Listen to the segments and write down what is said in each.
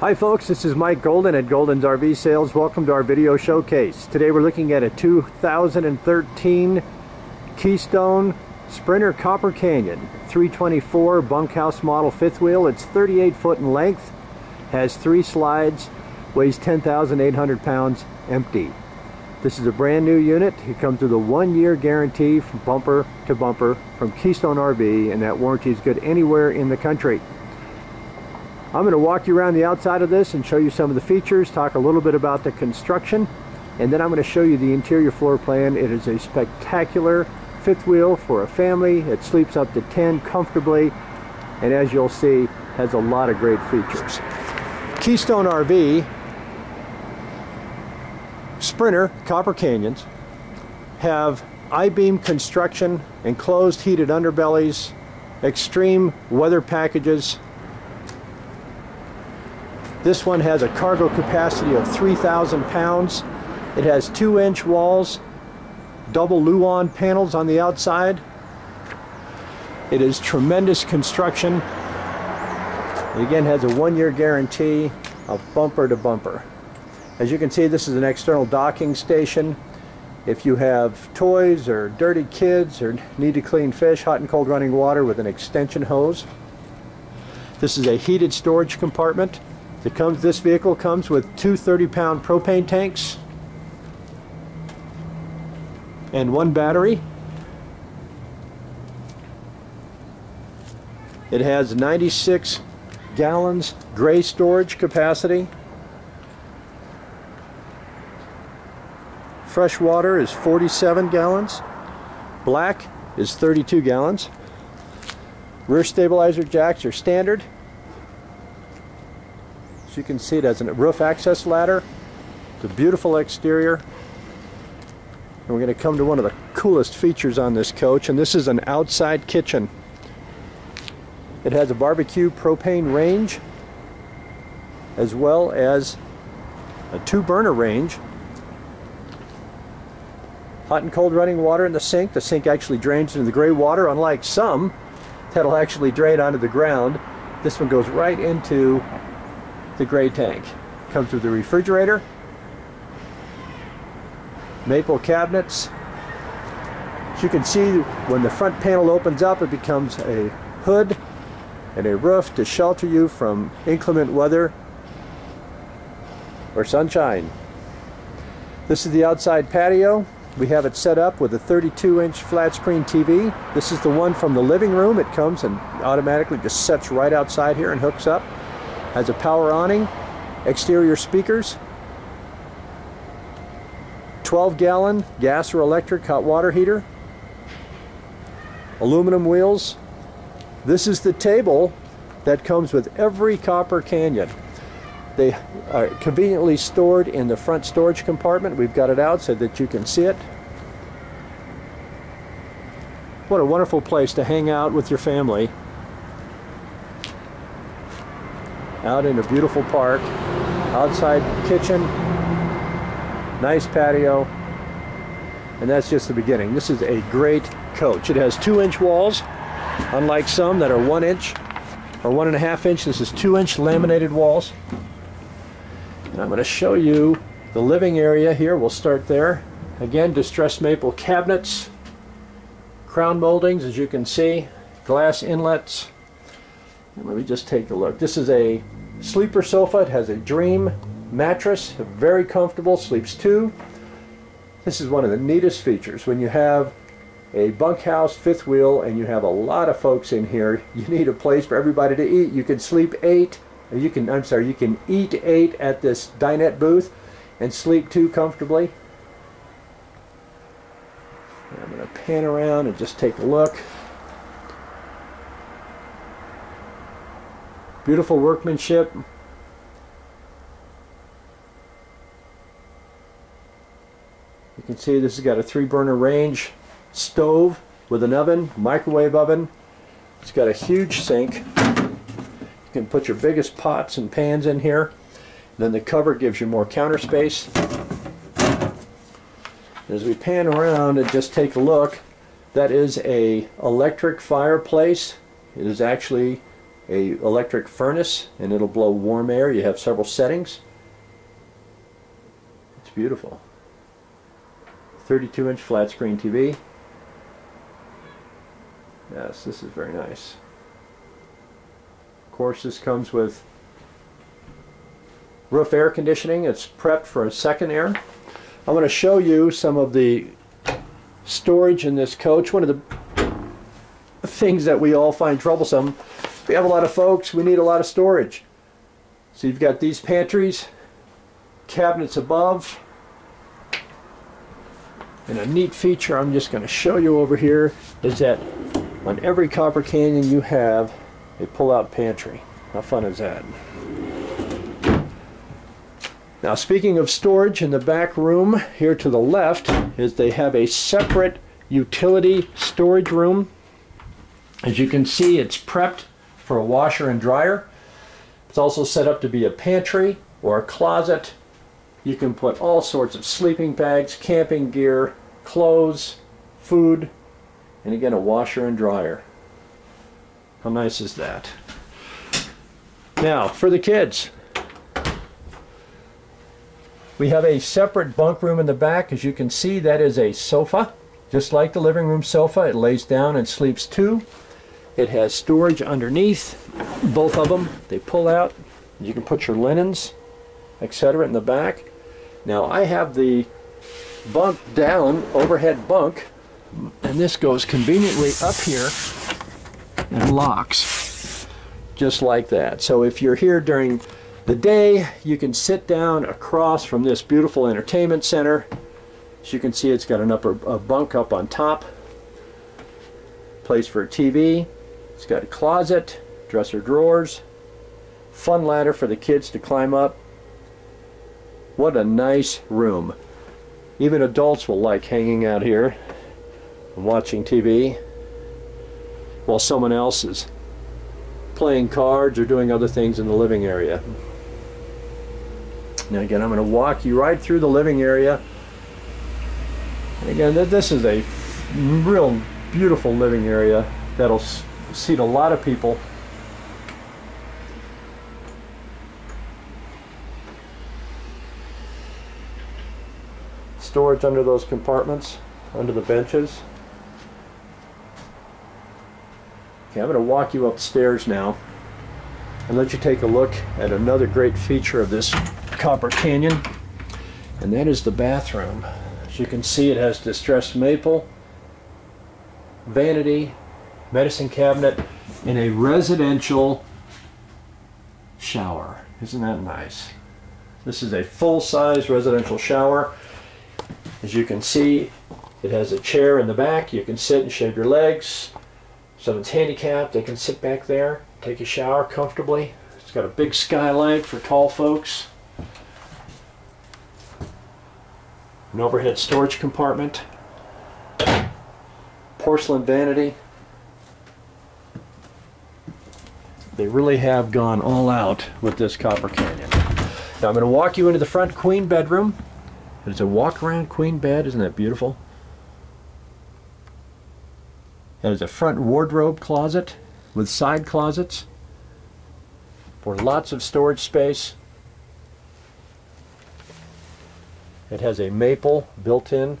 Hi folks, this is Mike Golden at Golden's RV Sales. Welcome to our video showcase. Today we're looking at a 2013 Keystone Sprinter Copper Canyon 324 bunkhouse model fifth wheel. It's 38 foot in length, has 3 slides, weighs 10,800 pounds empty. This is a brand new unit. It comes with a 1-year guarantee from bumper to bumper from Keystone RV, and that warranty is good anywhere in the country. I'm going to walk you around the outside of this and show you some of the features, talk a little bit about the construction, and then I'm going to show you the interior floor plan. It is a spectacular fifth wheel for a family. It sleeps up to 10 comfortably, and as you'll see, has a lot of great features. Keystone RV Sprinter Copper Canyons have I-beam construction, enclosed heated underbellies, extreme weather packages. This one has a cargo capacity of 3,000 pounds. It has 2-inch walls, double Luan panels on the outside. It is tremendous construction. It again has a 1-year guarantee of bumper to bumper. As you can see, this is an external docking station. If you have toys or dirty kids or need to clean fish, hot and cold running water with an extension hose. This is a heated storage compartment. This vehicle comes with 2 30-pound propane tanks and 1 battery. It has 96 gallons gray storage capacity. Fresh water is 47 gallons. Black is 32 gallons. Rear stabilizer jacks are standard. So you can see it has a roof access ladder. It's a beautiful exterior. And we're going to come to one of the coolest features on this coach, and this is an outside kitchen. It has a barbecue propane range as well as a 2-burner range. Hot and cold running water in the sink. The sink actually drains into the gray water, unlike some that'll actually drain onto the ground. This one goes right into the gray tank. Comes with the refrigerator, Maple cabinets. As you can see, when the front panel opens up, it becomes a hood and a roof to shelter you from inclement weather or sunshine. This is the outside patio. We have it set up with a 32-inch flat screen TV. This is the one from the living room. It comes and automatically just sets right outside here and hooks up. Has a power awning, exterior speakers, 12-gallon gas or electric hot water heater, aluminum wheels. This is the table that comes with every Copper Canyon. They are conveniently stored in the front storage compartment. We've got it out so that you can see it. What a wonderful place to hang out with your family, out in a beautiful park. Outside kitchen, nice patio, and that's just the beginning. This is a great coach. It has 2-inch walls, unlike some that are 1-inch or 1.5-inch. This is 2-inch laminated walls. And I'm going to show you the living area here. We'll start there. Again, distressed maple cabinets, crown moldings, as you can see, glass inlets. Let me just take a look. This is a sleeper sofa. It has a dream mattress, very comfortable, sleeps 2. This is one of the neatest features. When you have a bunkhouse fifth wheel and you have a lot of folks in here, you need a place for everybody to eat. You can sleep 8, you can eat 8 at this dinette booth and sleep 2 comfortably. I'm going to pan around and just take a look. Beautiful workmanship. You can see this has got a 3-burner range, stove with an oven, microwave oven. It's got a huge sink. You can put your biggest pots and pans in here. And then the cover gives you more counter space. As we pan around and just take a look, that is an electric fireplace. It is actually a electric furnace, and it'll blow warm air. You have several settings. It's beautiful. 32-inch flat screen TV. Yes, this is very nice. Of course, this comes with roof air conditioning. It's prepped for a second air. I'm going to show you some of the storage in this coach. One of the things that we all find troublesome, we have a lot of folks, we need a lot of storage. So you've got these pantries, cabinets above, and a neat feature I'm just going to show you over here is that on every Copper Canyon you have a pull-out pantry. How fun is that? Now, speaking of storage, in the back room here to the left is they have a separate utility storage room. As you can see, it's prepped for a washer and dryer. It's also set up to be a pantry or a closet. You can put all sorts of sleeping bags, camping gear, clothes, food, and again, a washer and dryer. How nice is that? Now, for the kids. We have a separate bunk room in the back. As you can see, that is a sofa. Just like the living room sofa, it lays down and sleeps two. It has storage underneath, both of them. They pull out. You can put your linens, etc. in the back. Now, I have the bunk down, overhead bunk, and this goes conveniently up here and locks, just like that. So if you're here during the day, you can sit down across from this beautiful entertainment center. As you can see, it's got an upper bunk up on top, place for a TV. It's got a closet, dresser drawers, fun ladder for the kids to climb up. What a nice room. Even adults will like hanging out here and watching TV while someone else is playing cards or doing other things in the living area. Now again, I'm going to walk you right through the living area. And again, this is a real beautiful living area that'll seat a lot of people. Storage under those compartments, under the benches. Okay, I'm going to walk you upstairs now and let you take a look at another great feature of this Copper Canyon, and that is the bathroom. As you can see, it has distressed maple, vanity, medicine cabinet, and a residential shower. Isn't that nice? This is a full-size residential shower. As you can see, it has a chair in the back. You can sit and shave your legs. Someone's handicapped, they can sit back there, take a shower comfortably. It's got a big skylight for tall folks. An overhead storage compartment, porcelain vanity. They really have gone all out with this Copper Canyon. Now I'm going to walk you into the front queen bedroom. It's a walk-around queen bed. Isn't that beautiful? There's a front wardrobe closet with side closets for lots of storage space. It has a maple built-in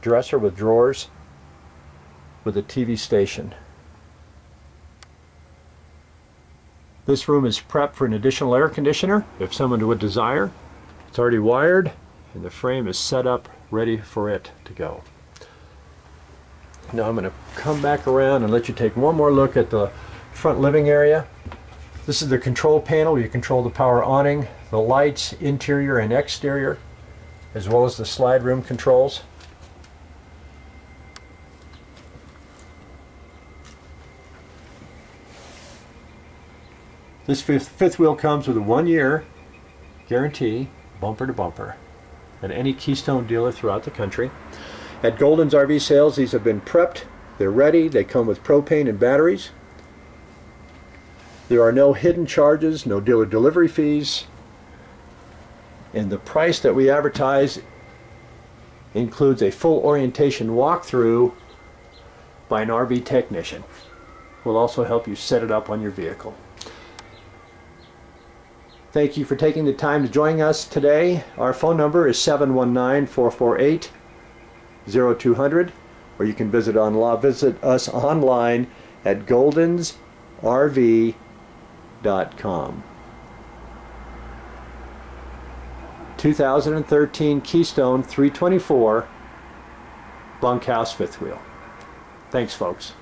dresser with drawers with a TV station. This room is prepped for an additional air conditioner if someone would desire. It's already wired and the frame is set up ready for it to go. Now I'm going to come back around and let you take one more look at the front living area. This is the control panel. You control the power awning, the lights, interior and exterior, as well as the slide room controls. This fifth wheel comes with a 1-year guarantee, bumper to bumper, at any Keystone dealer throughout the country. At Golden's RV Sales, these have been prepped. They're ready. They come with propane and batteries. There are no hidden charges, no dealer delivery fees. And the price that we advertise includes a full orientation walkthrough by an RV technician. We'll also help you set it up on your vehicle. Thank you for taking the time to join us today. Our phone number is 719-448-0200, or you can visit us online at goldensrv.com. 2013 Keystone 324 bunkhouse fifth wheel. Thanks, folks.